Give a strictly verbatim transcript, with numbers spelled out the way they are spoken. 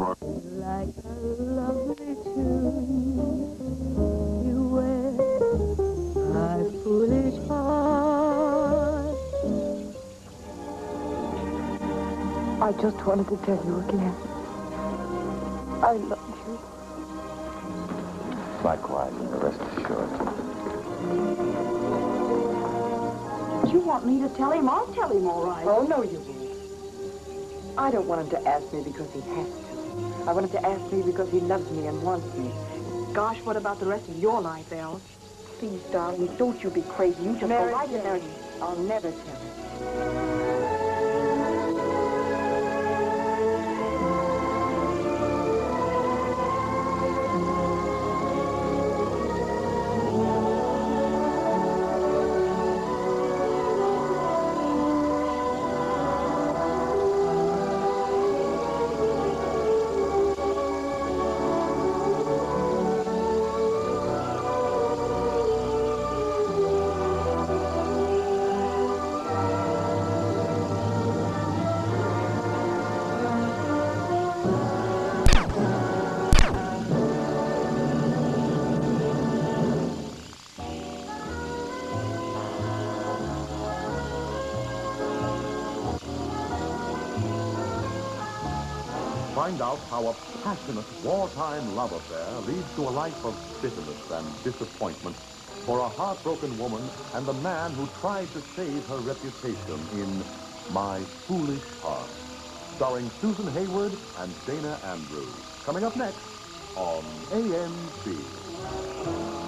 Like a lovely tune you wear, my foolish heart. I just wanted to tell you again, I love you. Likewise, and the rest is short. You want me to tell him? I'll tell him, all right. Oh, no, you won't. I don't want him to ask me because he has to. I wanted to ask me because he loves me and wants me. Gosh, what about the rest of your life, Al? Please, darling, don't you be crazy. You just go right to Mary. I'll never tell Find out how a passionate wartime love affair leads to a life of bitterness and disappointment for a heartbroken woman and the man who tried to save her reputation in My Foolish Heart, starring Susan Hayward and Dana Andrews. Coming up next on A M C.